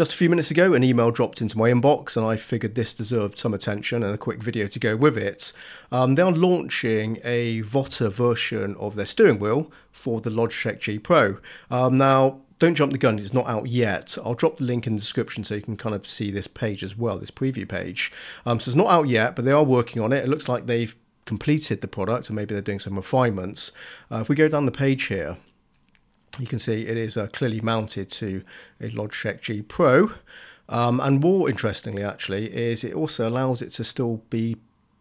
Just a few minutes ago, an email dropped into my inbox and I figured this deserved some attention and a quick video to go with it. They are launching a VOTA version of their steering wheel for the Logitech G Pro. Now, don't jump the gun, it's not out yet. I'll drop the link in the description so you can kind of see this page as well, this preview page. So it's not out yet, but they are working on it. It looks like they've completed the product and maybe they're doing some refinements. If we go down the page here, you can see it is clearly mounted to a Logitech G Pro. And more interestingly, actually, is it also allows it to still be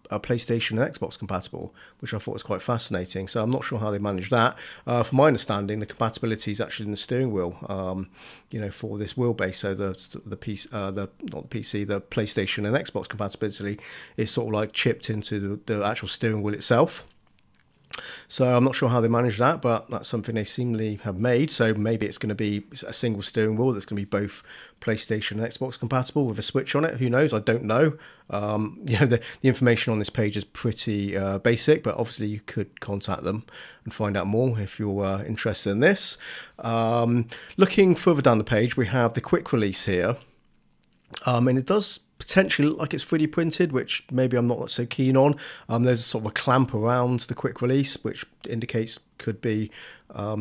PlayStation and Xbox compatible, which I thought was quite fascinating. So I'm not sure how they manage that. From my understanding, the compatibility is actually in the steering wheel, you know, for this wheelbase. So the PlayStation and Xbox compatibility is sort of like chipped into the actual steering wheel itself. So I'm not sure how they manage that, but that's something they seemingly have made. So maybe it's going to be a single steering wheel that's going to be both PlayStation and Xbox compatible with a switch on it. Who knows? I don't know. You know, the information on this page is pretty basic, but obviously you could contact them and find out more if you're interested in this. Looking further down the page, we have the quick release here. And it does potentially look like it's 3D printed, which maybe I'm not so keen on. There's sort of a clamp around the quick release, which indicates could be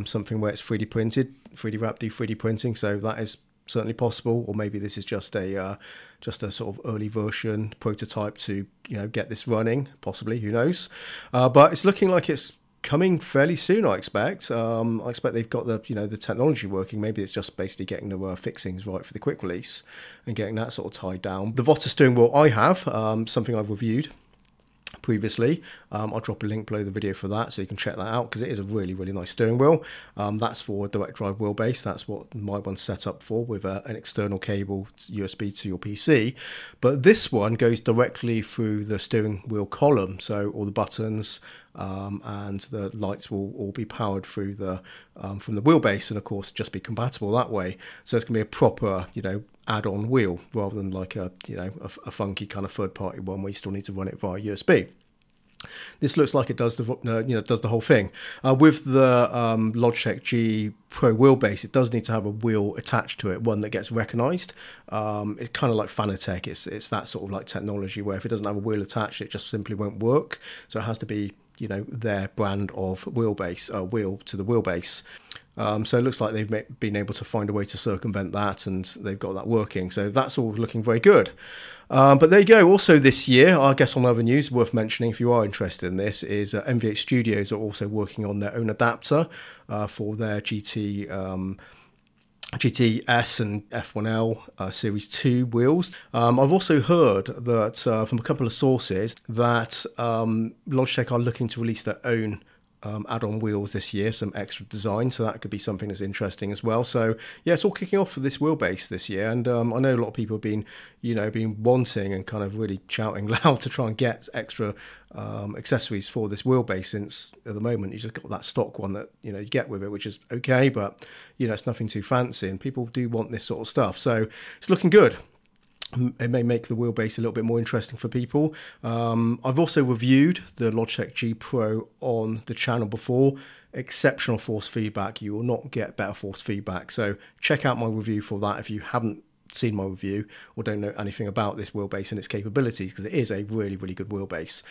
something where it's 3D printed, 3DRAP do 3D printing, so that is certainly possible. Or maybe this is just a sort of early version prototype to, you know, get this running. Possibly, who knows? But it's looking like it's coming fairly soon, I expect. I expect they've got the, you know, the technology working. Maybe it's just basically getting the fixings right for the quick release and getting that sort of tied down. The VOTA steering wheel I have, something I've reviewed previously. I'll drop a link below the video for that so you can check that out, because it is a really nice steering wheel. That's for a direct drive wheelbase. That's what my one's set up for, with an external cable USB to your PC. But this one goes directly through the steering wheel column, so all the buttons and the lights will all be powered through the from the wheelbase, and of course just be compatible that way. So it's gonna be a proper, you know, add-on wheel rather than like a, you know, a funky kind of third-party one where you still need to run it via USB. This looks like it does the you know, does the whole thing. With the Logitech G Pro wheelbase, it does need to have a wheel attached to it, one that gets recognised. It's kind of like Fanatec. It's that sort of like technology where if it doesn't have a wheel attached, it just simply won't work. So it has to be, you know, their brand of wheelbase, wheel to the wheelbase. So it looks like they've been able to find a way to circumvent that, and they've got that working. So that's all looking very good. But there you go. Also this year, I guess on other news worth mentioning, if you are interested in this, is MVH Studios are also working on their own adapter for their GTS and F1L Series 2 wheels. I've also heard that from a couple of sources that Logitech are looking to release their own add-on wheels this year, some extra design, so that could be something that's interesting as well. So yeah, it's all kicking off for this wheelbase this year, and I know a lot of people have been, you know, wanting and kind of really shouting loud to try and get extra accessories for this wheelbase, since at the moment you just got that stock one that, you know, you get with it, which is okay, but, you know, it's nothing too fancy, and people do want this sort of stuff, so it's looking good. It may make the wheelbase a little bit more interesting for people. I've also reviewed the Logitech G Pro on the channel before. Exceptional force feedback. You will not get better force feedback. So check out my review for that if you haven't seen my review or don't know anything about this wheelbase and its capabilities, because it is a really good wheelbase.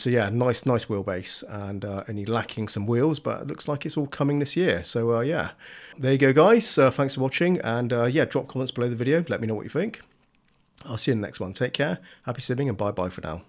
So yeah, nice wheelbase, and only lacking some wheels, but it looks like it's all coming this year. So yeah, there you go, guys. Thanks for watching, and yeah, drop comments below the video. Let me know what you think. I'll see you in the next one. Take care, happy simming, and bye-bye for now.